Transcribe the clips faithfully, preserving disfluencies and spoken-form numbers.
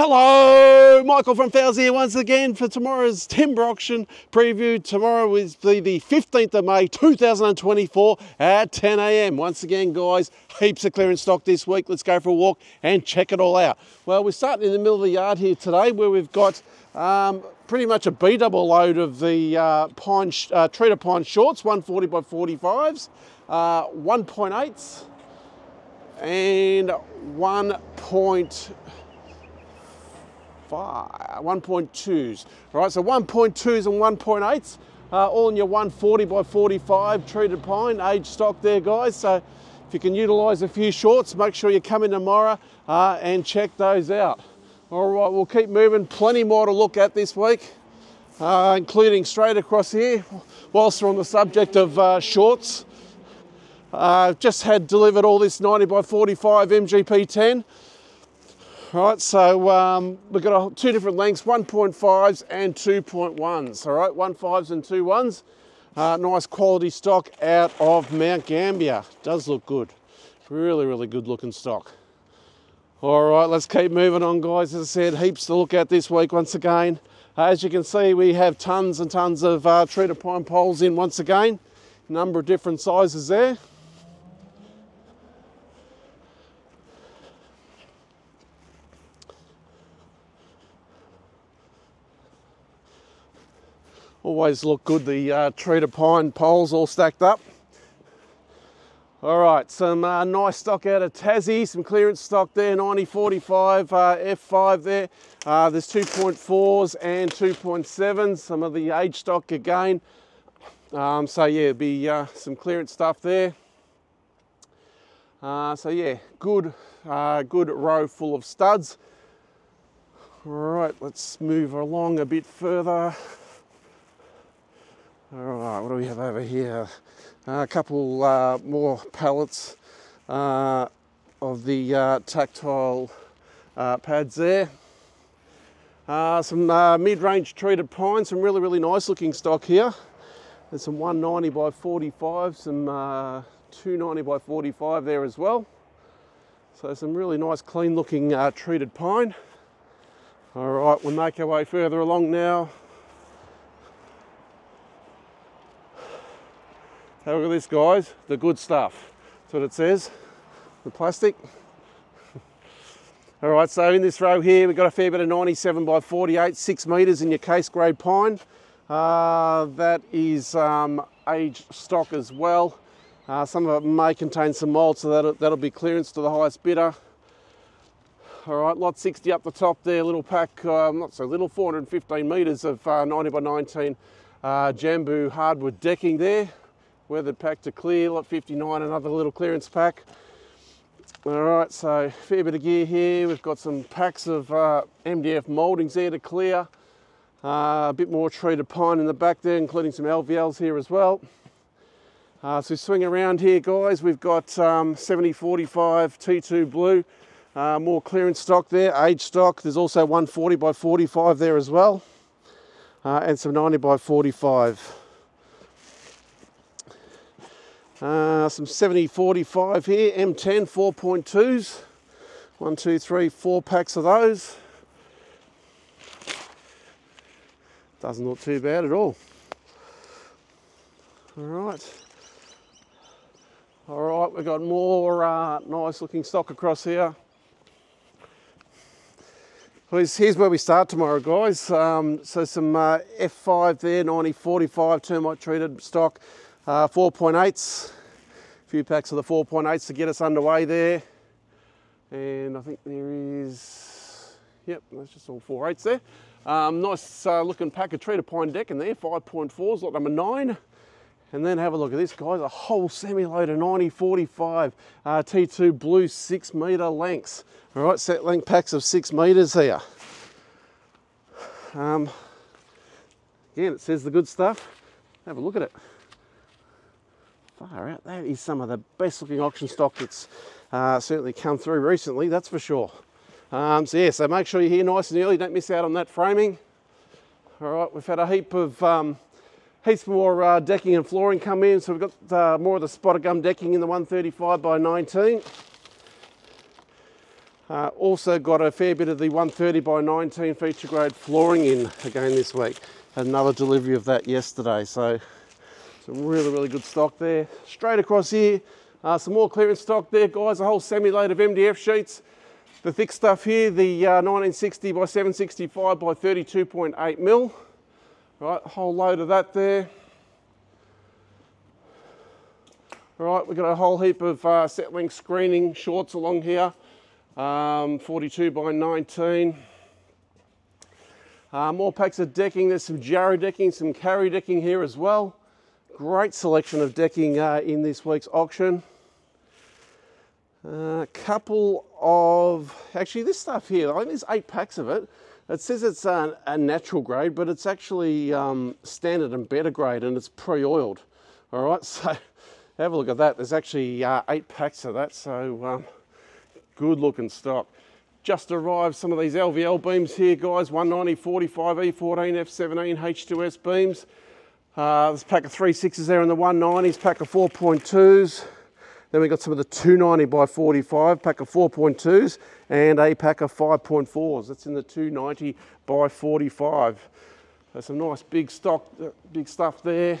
Hello, Michael from Fowles here once again for tomorrow's timber auction preview. Tomorrow is the fifteenth of May two thousand twenty-four at ten A M Once again, guys, heaps of clearance stock this week. Let's go for a walk and check it all out. Well, we're starting in the middle of the yard here today where we've got um, pretty much a B-double load of the uh, pine sh uh, treater pine shorts, one forty by forty-fives, uh, one point eights and one point five, one point twos, right? So one point twos and one point eights, uh, all in your one forty by forty-five treated pine aged stock there, guys. So if you can utilise a few shorts, make sure you come in tomorrow uh, and check those out. All right, we'll keep moving. Plenty more to look at this week, uh, including straight across here. Whilst we're on the subject of uh, shorts, I've uh, just had delivered all this ninety by forty-five M G P ten. All right, so um, we've got two different lengths, one point fives and two point ones, all right, one point fives and two point ones. Uh, nice quality stock out of Mount Gambier. Does look good. Really, really good looking stock. All right, let's keep moving on, guys. As I said, heaps to look at this week once again. Uh, as you can see, we have tons and tons of uh, treated pine poles in once again. Number of different sizes there. Always look good, the uh, treated pine poles all stacked up. All right, some uh, nice stock out of Tassie, some clearance stock there, ninety forty-five uh, F five there. Uh, there's two point fours and two point sevens, some of the age stock again. Um, so yeah, it'd be uh, some clearance stuff there. Uh, so yeah, good, uh, good row full of studs. All right, let's move along a bit further. All right, what do we have over here? Uh, a couple uh, more pallets uh, of the uh, tactile uh, pads there. Uh, some uh, mid-range treated pine, some really, really nice looking stock here. There's some one ninety by forty-five, some uh, two ninety by forty-five there as well. So some really nice clean looking uh, treated pine. All right, we'll make our way further along now. Have a look at this, guys, the good stuff. That's what it says, the plastic. All right, so in this row here, we've got a fair bit of ninety-seven by forty-eight, six metres in your case grade pine. Uh, that is um, aged stock as well. Uh, some of it may contain some mould, so that'll, that'll be clearance to the highest bidder. All right, lot sixty up the top there, little pack, um, not so little, four hundred fifteen metres of uh, ninety by nineteen uh, jambu hardwood decking there. Weathered pack to clear, lot fifty-nine, another little clearance pack. All right, so fair bit of gear here. We've got some packs of uh, M D F mouldings there to clear. Uh, a bit more treated pine in the back there, including some L V Ls here as well. Uh, so we swing around here, guys. We've got um, seventy forty-five T two blue, uh, more clearance stock there, age stock. There's also one forty by forty-five there as well, uh, and some ninety by forty-five. Uh, some seventy forty-five here, M ten four point twos, one, two, three, four packs of those. Doesn't look too bad at all. All right, all right, we've got more uh, nice looking stock across here. Here's where we start tomorrow, guys. Um, so some uh, F five there, ninety forty-five termite treated stock. Uh, four point eights, a few packs of the four point eights to get us underway there. And I think there is, yep, that's just all four point eights there. Um, nice uh, looking pack of treated pine deck in there, five point fours, lot number nine. And then have a look at this, guys, a whole semi-load of ninety forty-five uh, T two blue six metre lengths. All right, set length packs of six metres here. Um, again, it says the good stuff. Have a look at it. Far out, that is some of the best looking auction stock that's uh, certainly come through recently, that's for sure. Um, so yeah, so make sure you're here nice and early, don't miss out on that framing. All right, we've had a heap of, um, heaps more uh, decking and flooring come in, so we've got uh, more of the spotted gum decking in the one thirty-five by nineteen. Uh, also got a fair bit of the one thirty by nineteen feature grade flooring in again this week. Had another delivery of that yesterday, so some really, really good stock there. Straight across here, uh, some more clearance stock there, guys. A whole semi load of M D F sheets. The thick stuff here, the uh, nineteen sixty by seven sixty-five by thirty-two point eight mil. Right, a whole load of that there. Right, we've got a whole heap of uh, settling screening shorts along here. Um, forty-two by nineteen. Uh, more packs of decking. There's some jarrah decking, some carry decking here as well. Great selection of decking uh, in this week's auction. A uh, couple of, actually this stuff here, I think there's eight packs of it. It says it's a, a natural grade, but it's actually um, standard and better grade, and it's pre-oiled. All right, so have a look at that. There's actually uh, eight packs of that, so um, good looking stock. Just arrived some of these L V L beams here, guys. one ninety, forty-five E, fourteen F, seventeen H two S beams. Uh, there's a pack of three sixes there in the one nineties, pack of four point twos. Then we've got some of the two ninety by forty-five, pack of four point twos, and a pack of five point fours. That's in the two ninety by forty-five. There's some nice big stock, big stuff there.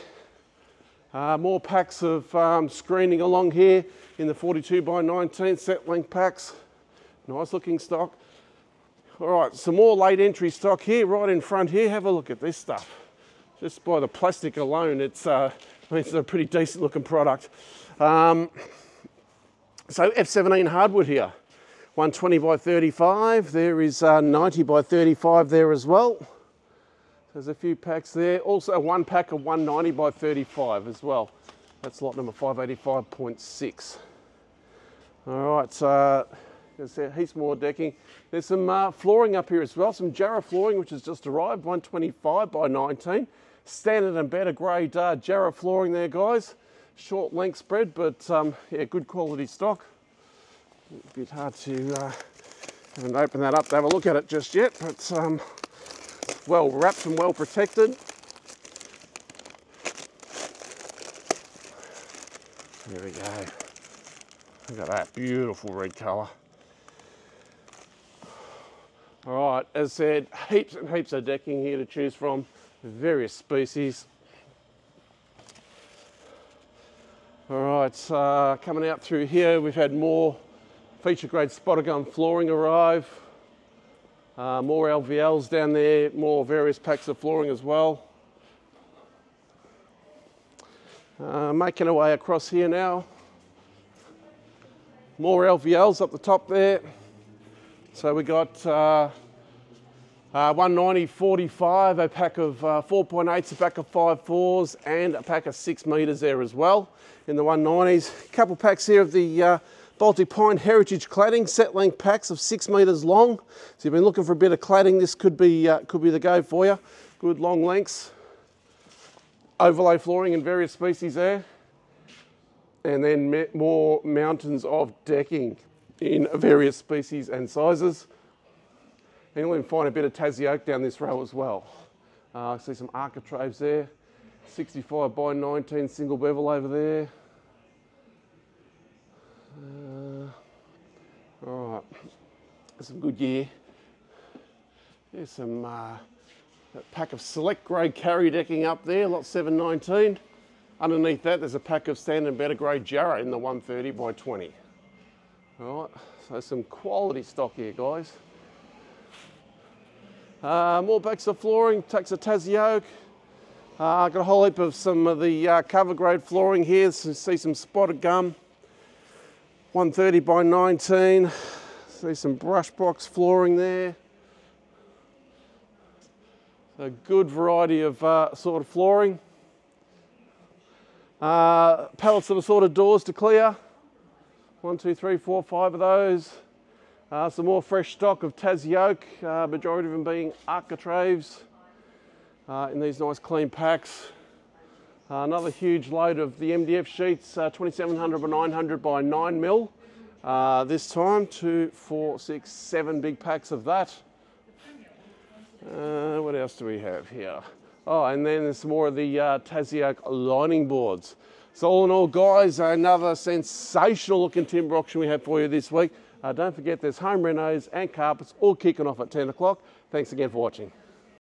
Uh, more packs of um, screening along here in the forty-two by nineteen set length packs. Nice looking stock. All right, some more late entry stock here, right in front here. Have a look at this stuff. Just by the plastic alone, it's, uh, I mean, it's a pretty decent looking product. Um, so F seventeen hardwood here, one twenty by thirty-five. There is uh, ninety by thirty-five there as well. There's a few packs there. Also one pack of one ninety by thirty-five as well. That's lot number five eighty-five point six. All right, so there's heaps more decking. There's some uh, flooring up here as well. Some jarrah flooring, which has just arrived, one twenty-five by nineteen. Standard and better grade uh, jarrah flooring there, guys. Short length spread, but um, yeah, good quality stock. A bit hard to uh, haven't opened that up to have a look at it just yet, but um, well wrapped and well protected. There we go. Look at that beautiful red colour. All right, as said, heaps and heaps of decking here to choose from, various species. All right, uh, coming out through here, we've had more feature grade spotted gum flooring arrive. Uh, more L V Ls down there, more various packs of flooring as well. Uh, making our way across here now. More L V Ls up the top there. So we got uh, uh, one ninety, forty-five, a pack of uh, four point eights, a pack of five fours, and a pack of six meters there as well in the one nineties. A couple packs here of the uh, Baltic Pine Heritage Cladding, set length packs of six metres long. So you've been looking for a bit of cladding, this could be, uh, could be the go for you. Good long lengths. Overlay flooring in various species there. And then more mountains of decking in various species and sizes. And you'll even find a bit of Tassie Oak down this row as well. Uh, I see some architraves there. sixty-five by nineteen single bevel over there. Uh, all right, some good gear. There's some uh, pack of select grade carry decking up there, lot seven nineteen. Underneath that, there's a pack of standard and better grade jarrah in the one thirty by twenty. All right, so some quality stock here, guys. Uh, more packs of flooring, packs of Tassie Oak. Uh, I've got a whole heap of some of the uh, cover grade flooring here. So you see some spotted gum. one thirty by nineteen, see some brush box flooring there. A good variety of uh, sort of flooring. Uh, pallets of assorted doors to clear. One, two, three, four, five of those. Uh, some more fresh stock of Tassie Oak, uh, majority of them being architraves uh, in these nice clean packs. Uh, another huge load of the M D F sheets, uh, twenty-seven hundred by nine hundred by nine mil. Uh, this time, two, four, six, seven big packs of that. Uh, what else do we have here? Oh, and then there's some more of the uh, Tassie Oak lining boards. So all in all, guys, another sensational looking timber auction we have for you this week. Uh, don't forget there's home renos and carpets all kicking off at ten o'clock. Thanks again for watching.